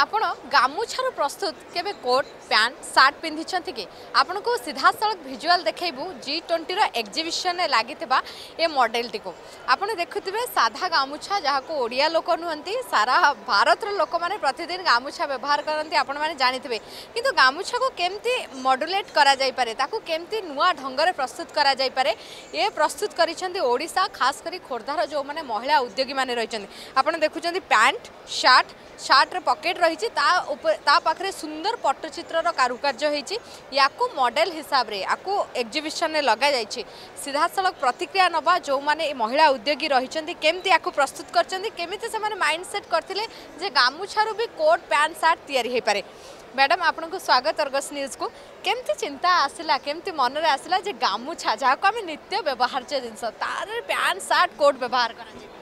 आपण गामुछार प्रस्तुत केबे कोट पैंट सार्ट पिंधि कि आपण को सीधा सड़क भिजुआल देखबू G20 एक्जिबिशन लगी ए मडेलटी को आपड़ देखुवे साधा गामुछा जहाँ को ओडिया लोक नुहति सारा भारत लोक मैंने प्रतिदिन गामुछा व्यवहार करते आपण मैंने जानी कि गामुछा को केमती मडुलेट करमती नुआ ढंग से प्रस्तुत करे ये प्रस्तुत करा खास कर खोर्धार जो मैंने महिला उद्योगी मैंने रही आपड़ देखुं पैंट सार्ट सार्ट्र पकेट रही पाखे सुंदर पट्टचित्र कारुकार्य होती या मॉडल हिसाब रे आपको एग्जिबिशन में लग जाए सीधा सड़क प्रतिक्रिया नवा जो माने महिला उद्योगी रही केमती आपको प्रस्तुत करमती माइंड सेट करते गामुछारू भी कोट पैंट सार्ट या पारे। मैडम आपको स्वागत अर्गस न्यूज को केमती चिंता आसला केमती मन में आसला जे गामुछा जहाँ को आम नित्य व्यवहार जिनस तार पैंट सार्ट कोट व्यवहार कर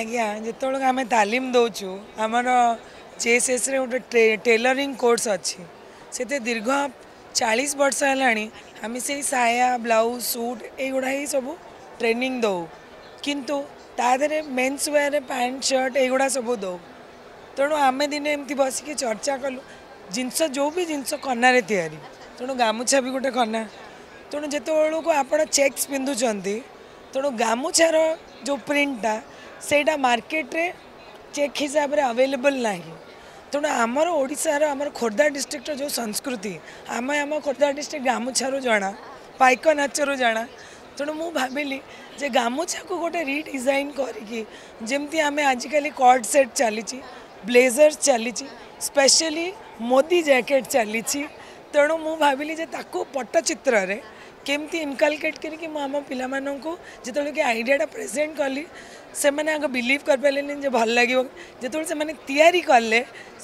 आज्ञा जिते आम तालीम दौचु आमर जेएसएस रे गोटे टेलरिंग कोर्स अच्छी से दीर्घ 40 वर्ष है आम से साया ब्लाउज सूट युवा ही सब ट्रेनिंग दौ किंतु तादे मेन्स वेयर पैंट शर्ट युवा सब दौ तेणु आम दिन एमती बसिक चर्चा कलु जिनस जो भी जिनस कनारे या तेणु गामुछा भी गोटे कना तेणु जितेबू आप चेक्स पिंधुंट तेणु गामुछार जो प्रिंटा सेटा मार्केट रे चेक हिसाब रे अवेलेबल ना तेणु आमर ओडिशार आमर खोर्धा डिस्ट्रिक्ट जो संस्कृति आम आम खोर्धा डिस्ट्रिक्ट गामुछारू जाना पाइक नाचरू जाना तेणु मु भाविली जे गामुछा को गोटे रिडिजाइन करी जमती आम आजिकल कॉर्ड सेट चली ब्लेजर्स चली स्पेशली मोदी जैकेट चली तेणु मु भाविली जे ताकू पट्टचित्र रे केमती इनकलकेट करी आम पाकू जो कि आइडियाटा प्रेजेंट कली से मैंने आगे बिलीव कर पारे भल लगे जिते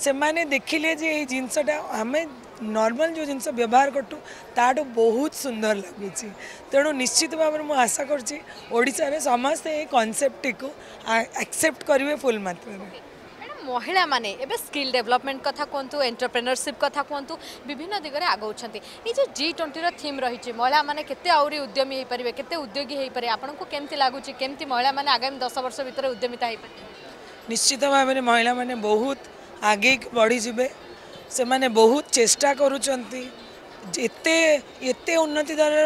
से मैंने देखिले जे ये जिनसटा आम नॉर्मल जो जिनस व्यवहार करतु ताटो बहुत सुंदर लगुच तेणु निश्चित भाव में आशा करछि ओडिसा रे समस्ते ये कॉन्सेप्ट को एक्सेप्ट करेंगे फुल मात्रा में। महिला माने एबे स्किल डेवलपमेंट कथा कहतु एंटरप्रेन्योरशिप कथा कहतु विभिन्न दिगरे आगौछंती ए जो G20 रो थीम रही महिला माने केते आउरी उद्यमी होई परिवे केते उद्योगी होई पारे आपनकु केमती लागुची केमती महिला माने आगामी 10 वर्ष भीतर उद्यमिता होई पारे? निश्चित भाव में महिला माने बहुत आगे बढ़ी जिवे से माने बहुत चेष्टा करूचंती एते एते उन्नति दर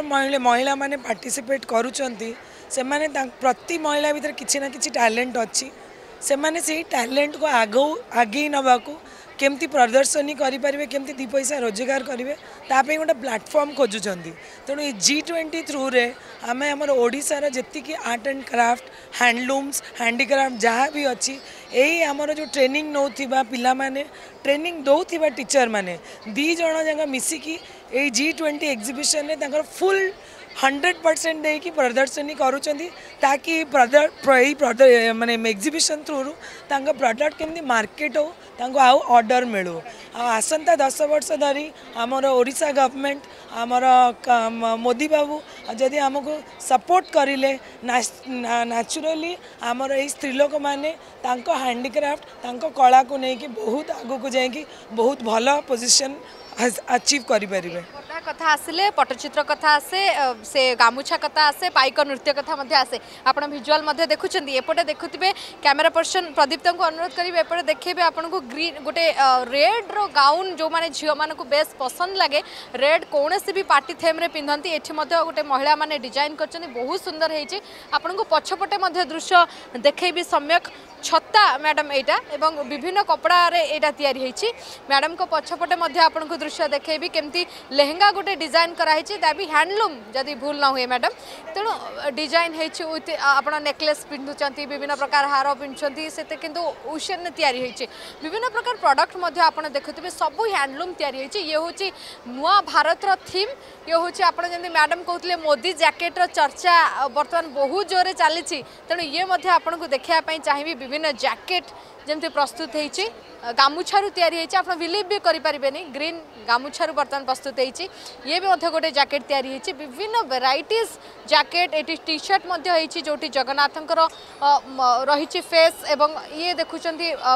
महिला माने पार्टिसिपेट करूचंती से माने प्रति महिला भीतर किछि ना किछि टैलेंट अछि से माने सही टैलेंट को आगे नवा को केमती प्रदर्शनी करें केमती दी पैसा रोजगार करेंगे तापे गोटे प्लाटफर्म खोजुंट तेणु ये G20 थ्रु रे आम आम ओडिशार जी art and craft handlooms handicraft जहाँ भी अच्छी यही आमर जो ट्रेनिंग नौ पिला माने ट्रेनिंग दौर टीचर मैंने दीज जाक मिसिकी ये G20 एक्जिबिशन में फुल 100% देकी प्रदर्शनी करूचंदी ताकि माने एग्जिबिशन थ्रु तांका प्रोडक्ट केमती मार्केट हो तांको आउ ऑर्डर मिलू आसंता 10 वर्ष धरी आमर ओडिशा गवर्नमेंट आमर मोदी बाबू जदि आमको सपोर्ट करिले नेचुरली आमर ए स्त्री लोक माने तांको हैंडीक्राफ्ट तांको कला को नेकी बहुत आगु को जाएगी बहुत भला पोजीशन अचीव करें। कथा आसिले पट्टचित्र कथा आसे से गामुछा कथा आसे पाइक नृत्य कथा आसे आपड़ भिजुआल देखुं एपटे देखुवे कैमेरा पर्सन प्रदीप को अनुरोध करेंगे एपटे देखेबे आपको ग्रीन गोटे रेड रो गाउन जो माने झियो माने को बेस पसंद लगे रेड कौन से भी पार्टी थेम रे पिंधती एठी गोटे महिला माने डिजाइन कर बहुत सुंदर होती आपको पछपटे दृश्य देखेबी सम्यक छत्ता मैडम एटा एवं विभिन्न कपड़ा रे एटा तैयारी होइछि मैडम को पछपटे मध्य आपन को दृश्य देखेबी केमती लेहंगा गोटे डिजाइन कराई छि दैबी हैंडलूम जदि भूल न हुए मैडम तेणु डिजाइन होइछि विथ आपन नेकलेस पिंधुचंती विभिन्न प्रकार हार पिंधुचंती सेते किंतु उशन तैयारी होइछि विभिन्न प्रकार प्रोडक्ट मध्य आपन देखुथिबे सब हैंडलूम तैयारी होइछि ये होछि नुवा भारत रो थीम ये होछि आपन जंदी मैडम कहउतले मोदी जैकेट रो चर्चा वर्तमान बहुत जोरे चली छि तेणु ये मध्य आपन को देखिया पई चाहिबी विभिन्न जैकेट जमती प्रस्तुत होती गामुछारू तैयारी आप बिलीव भी करें ग्रीन गामुछारू बर्तमान प्रस्तुत होती ये भी गोटे जैकेट तैयारी विभिन्न वेराइटीज जैकेट ये टी शर्ट जोटी जगन्नाथंकर रही फेस एवं ये देखुं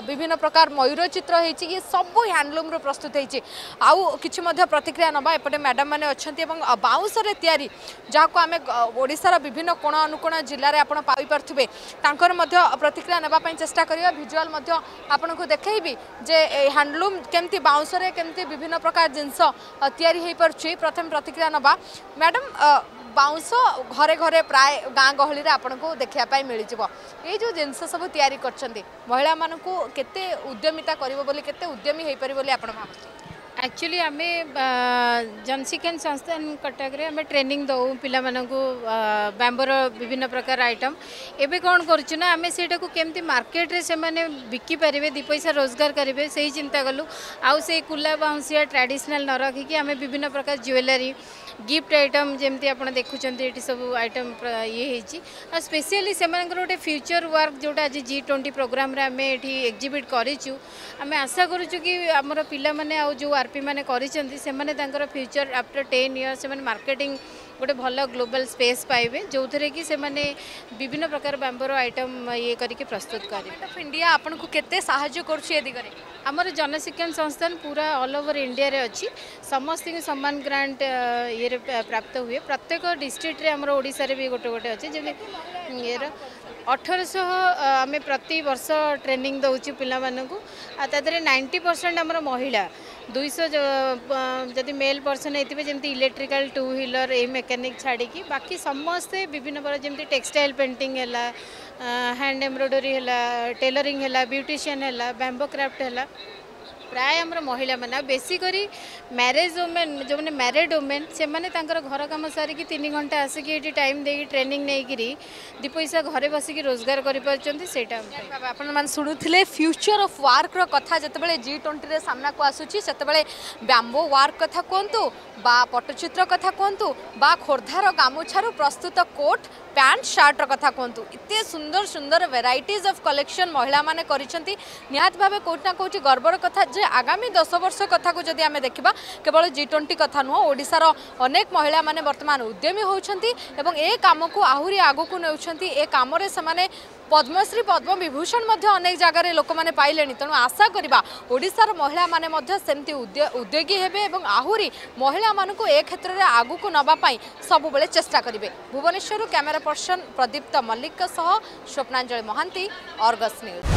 विभिन्न प्रकार मयूर चित्र होती ये सब हैंडलूम रो प्रस्तुत होती आउ कि प्रतिक्रिया नवा एपटे मैडम मैंने अच्छा बाउंस रे तैयारी जहाँ को आम ओडिशार विभिन्न कोण अनुकोण जिले में आज पाई पारे प्रतिक्रिया नाप चेस्टा कर भिजुआल आपंक देखी जे हैंडलूम केमती बाउंसरे केमती विभिन्न प्रकार जिनस या प्रथम प्रतिक्रिया नवा मैडम बाउंस घरे घरे प्राय गाँ गहली आपको देखापी मिल जो जिनस सब या महिला मानक उद्यमिता करद्यमी हो पार आप एक्चुअली आम जनशिक्षण संस्थान कटक रे आम ट्रेनिंग दौ पिला मानकू बांबर विभिन्न प्रकार आइटम एवं कौन करुचुना आम से केमती मार्केट रे से माने बिकी पारे दी पैसा रोजगार करेंगे से ही चिंता कलु आउ से कुला बाउंसिया ट्रेडिशनल न रखिकी आम विभिन्न प्रकार ज्वेलरी गिफ्ट आइटम जमी आप देखुं सब आइटम ये हो स्पेशली से गोटे फ्यूचर वर्क जोटा आज G20 प्रोग्राम रे आम एग्जिबिट करूँ आम आशा करूँ कि आम पिला माने आउ जो आरपी माने कर फ्यूचर आफ्टर 10 इयर्स से मार्केटिंग गोटे भल ग्लोबल स्पेस पाइबे जो थे कि से विभिन्न प्रकार बांबर आइटम ये करके प्रस्तुत करें। इंडिया आपको केते साहाय्य करुछे दिगरे आमर जनशिक्षण संस्थान पूरा ऑल ओवर इंडिया रे अच्छी समस्त सम्मान ग्रांट ये प्राप्त हुए प्रत्येक डिस्ट्रिक्ट रे आमर ओडिशा रे भी गोटे गोटे अच्छे जमी ये 1800 आम प्रति वर्ष ट्रेनिंग दौचु पिला मानकू आ तादरे 90% आमर महिला 200 जदि मेल पर्सन होते जमी इलेक्ट्रिकल टू व्हीलर ये मेकानिक छाड़ी बाकी समस्ते विभिन्न प्रकार जमी टेक्सटाइल पेंटिंग है हैंड एम्ब्रोडरी है टेलरिंग है ब्यूटिशियन है बैम्बो क्राफ्ट है प्राय आम महिला मैंने बेसिकरी मैरिज वुमेन जो मैंने मैरिड वुमेन से मैंने घर कम सारिकी 3 घंटा आसिक ये टाइम दे ट्रेनिंग नहीं दी पैसा घरे बसिक रोजगार कर शुणुले फ्यूचर ऑफ वर्क कथा जिते G20 रे सामना को आसूची से बांबो वर्क कथा कहतु बा पट्टचित्र कथा कहतु बा खोर्धार गामुछारू प्रस्तुत कोट पैंट शर्ट कथा कहतु इतने सुंदर सुंदर वेराइटीज ऑफ कलेक्शन महिला मैंने निहात भाव कौटना कौटी गर्वर कथा जे आगामी 10 वर्ष कथा को जदि आम देखा केवल G20 कथा नुह ओडिशार अनेक महिला माने वर्तमान उद्यमी होउछंती एवं ए काम को आहुरी आगो को नेउछंती ए काम रे समाने पद्मश्री पद्म विभूषण मध्य अनेक जगार लोक मैंने पाइले तेणु आशा करवा ओडिशार महिला माने मध्य सेमती उद्योगी हेबे एवं आहुरी महिला मानक ए क्षेत्र में आगू को नवापाई सब बेले चेष्टा करेंगे। भुवनेश्वर कैमेरा पर्सन प्रदीप्त मल्लिक सह स्वप्नांजलि महांती, आर्गस न्यूज।